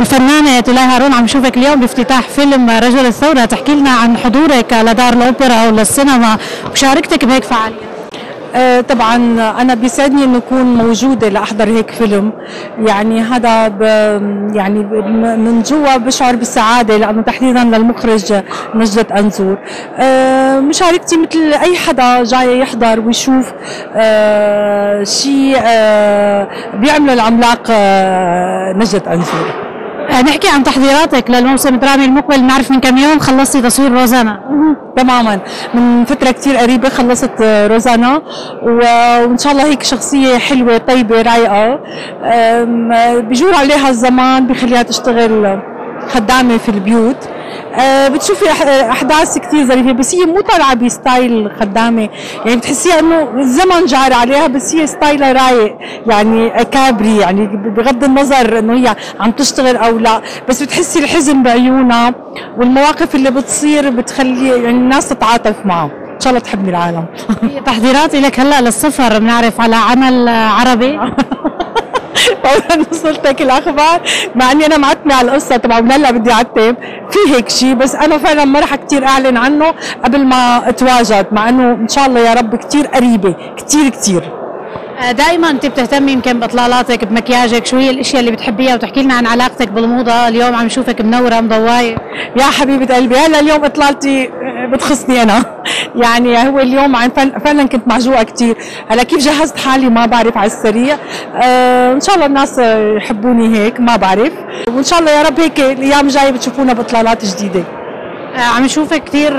الفنانة تولاي هارون، عم نشوفك اليوم بافتتاح فيلم رجل الثورة، تحكي لنا عن حضورك لدار الأوبرا وللسينما ومشاركتك بهيك فعالية. طبعا أنا بيسعدني إنه أكون موجودة لأحضر هيك فيلم، يعني هذا يعني من جوا بشعر بالسعادة، لأنه تحديدا للمخرج نجدة انزور. مشاركتي مثل أي حدا جاي يحضر ويشوف شيء بيعمله العملاق نجدة انزور. نحكي عن تحضيراتك للموسم الدرامي المقبل، بنعرف من كم يوم خلصتي تصوير روزانا. تماما، من فترة كثير قريبة خلصت روزانا، وان شاء الله هيك شخصية حلوة طيبة رايقة، بيجور عليها الزمان بخليها تشتغل خدامة في البيوت. بتشوفي احداث كثير ظريفه، بس هي مو طالعه بستايل خدامه، يعني بتحسيها انه الزمن جار عليها، بس هي ستايلها رايق، يعني اكابري، يعني بغض النظر انه هي عم تشتغل او لا، بس بتحسي الحزن بعيونها، والمواقف اللي بتصير بتخلي يعني الناس تتعاطف معها. ان شاء الله تحبني العالم. تحضيراتي لك هلا للسفر، بنعرف على عمل عربي. طبعا وصلتك الاخبار، مع اني انا معتمه على القصه تبع هلا بدي اعتب في هيك شيء، بس انا فعلا ما راح كثير اعلن عنه قبل ما اتواجد، مع انه ان شاء الله يا رب كثير قريبه، كثير كثير. دائما انت بتهتمي يمكن باطلالاتك، بمكياجك، شو هي الاشياء اللي بتحبيها؟ وتحكي لنا عن علاقتك بالموضه، اليوم عم نشوفك منوره مضوايه. يا حبيبه قلبي، هلا اليوم اطلالتي بتخصني انا، يعني هو اليوم فعلا كنت معجوقه كثير، هلا كيف جهزت حالي ما بعرف على السريع، ان شاء الله الناس يحبوني هيك ما بعرف، وان شاء الله يا رب هيك الايام جايه بتشوفونا باطلالات جديده. عم نشوفك كثير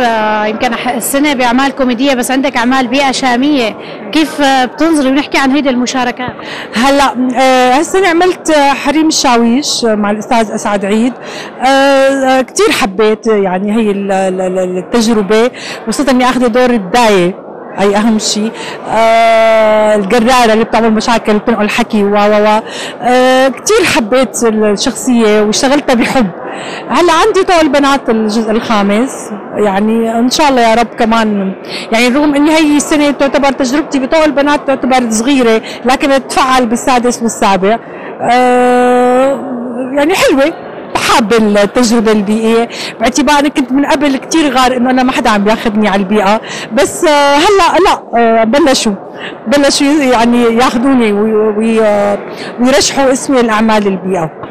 يمكن السنه باعمال كوميديه، بس عندك اعمال بيئه شاميه، كيف بتنظري؟ ونحكي عن هيدي المشاركات. هلا هالسنه عملت حريم الشاويش مع الاستاذ اسعد عيد، كثير حبيت يعني هي التجربه، وصرت اني اخذ دور الدايه، اي اهم شيء القراره اللي بتعمل مشاكل وبتنقل الحكي و كثير حبيت الشخصيه واشتغلتها بحب. هلا عندي طول بنات الجزء الخامس، يعني ان شاء الله يا رب كمان، يعني رغم اني هي السنه تعتبر تجربتي بطول بنات تعتبر صغيره، لكن اتفعل بالسادس والسابع، يعني حلوه، حابه التجربه البيئيه، باعتبار اني كنت من قبل كثير غار انه انا ما حدا عم بياخذني على البيئه، بس هلا لا بلشوا يعني ياخذوني ويرشحوا اسمي لاعمال البيئه.